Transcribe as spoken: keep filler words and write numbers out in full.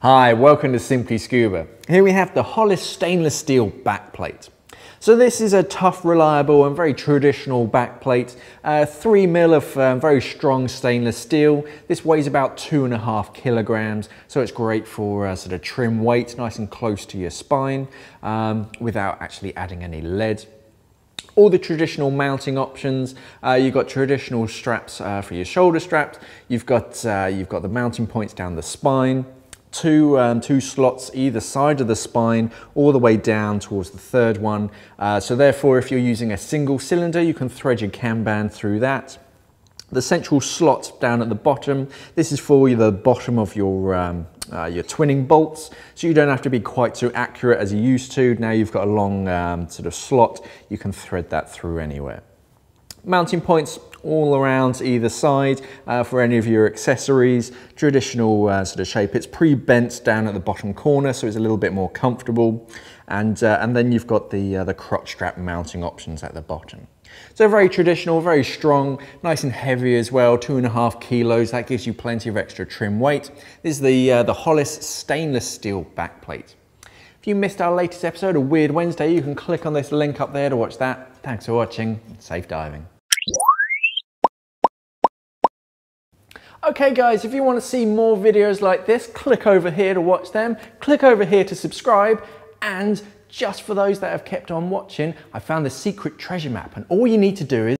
Hi, welcome to Simply Scuba. Here we have the Hollis stainless steel backplate. So this is a tough, reliable and very traditional backplate. Uh, three mil of um, very strong stainless steel. This weighs about two and a half kilograms, so it's great for uh, sort of trim weight, nice and close to your spine, um, without actually adding any lead. All the traditional mounting options, uh, you've got traditional straps uh, for your shoulder straps, you've got, uh, you've got the mounting points down the spine, Two, um, two slots either side of the spine all the way down towards the third one. Uh, so therefore, if you're using a single cylinder, you can thread your cam band through that. The central slot down at the bottom, this is for the bottom of your, um, uh, your twinning bolts, so you don't have to be quite so accurate as you used to. Now you've got a long um, sort of slot, you can thread that through anywhere. Mounting points all around either side uh, for any of your accessories, traditional uh, sort of shape. It's pre-bent down at the bottom corner, so it's a little bit more comfortable. And, uh, and then you've got the, uh, the crotch strap mounting options at the bottom. So very traditional, very strong, nice and heavy as well, two and a half kilos. That gives you plenty of extra trim weight. This is the, uh, the Hollis stainless steel backplate. If you missed our latest episode of Weird Wednesday, you can click on this link up there to watch that. Thanks for watching, and safe diving. Okay guys, if you want to see more videos like this, click over here to watch them, click over here to subscribe, and just for those that have kept on watching, I found a secret treasure map, and all you need to do is